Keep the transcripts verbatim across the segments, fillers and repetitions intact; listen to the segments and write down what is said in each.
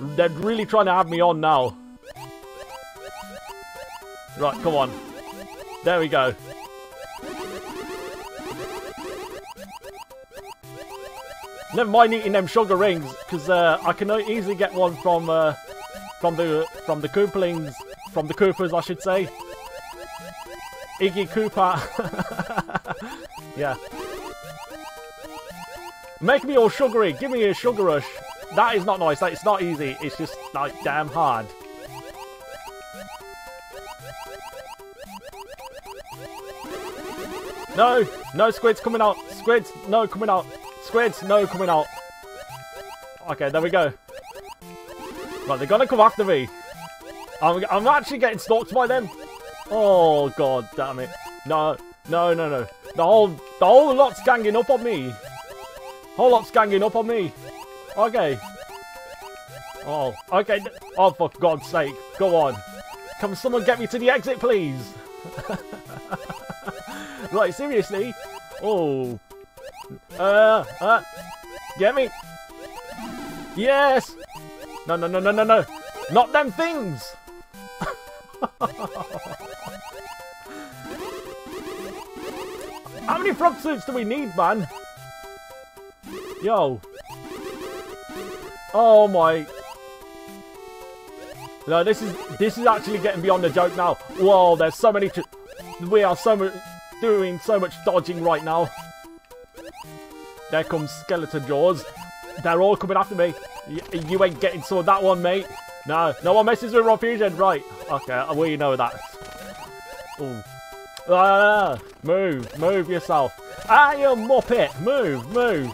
They're really trying to have me on now. Right, come on. There we go. Never mind eating them sugar rings, because uh, I can easily get one from uh, from the from the Koopalings, from the Koopas, I should say. Iggy Koopa. Yeah. Make me all sugary. Give me a sugar rush. That is not nice. Like, it's not easy. It's just like damn hard. No, no squids coming out. Squids, no coming out. Squids, no coming out. Okay, there we go. Right, they're gonna come after me. I'm, I'm actually getting stalked by them. Oh god, damn it! No, no, no, no. The whole, the whole lot's ganging up on me. Whole lot's ganging up on me. Okay. Oh, okay. Oh, for God's sake, go on. Can someone get me to the exit, please? Right, seriously? Oh. Uh, uh. Get me? Yes! No, no, no, no, no, no. Not them things! How many frog suits do we need, man? Yo. Oh my. No, this is this is actually getting beyond the joke now. Whoa, there's so many. We are so much. Doing so much dodging right now. There comes Skeleton Jaws. They're all coming after me. Y you ain't getting some of that one, mate. No, no one messes with Ruff Fusion. Right. Okay, we know that. Ooh. Ah, move, move yourself. Ah, you muppet. Move, move.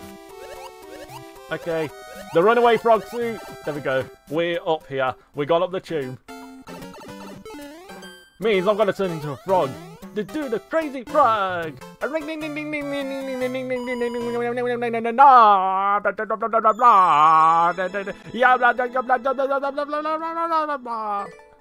Okay. The runaway frog suit. There we go. We're up here. We got up the tube. Means I'm going to turn into a frog. To do the crazy frog. Yeah.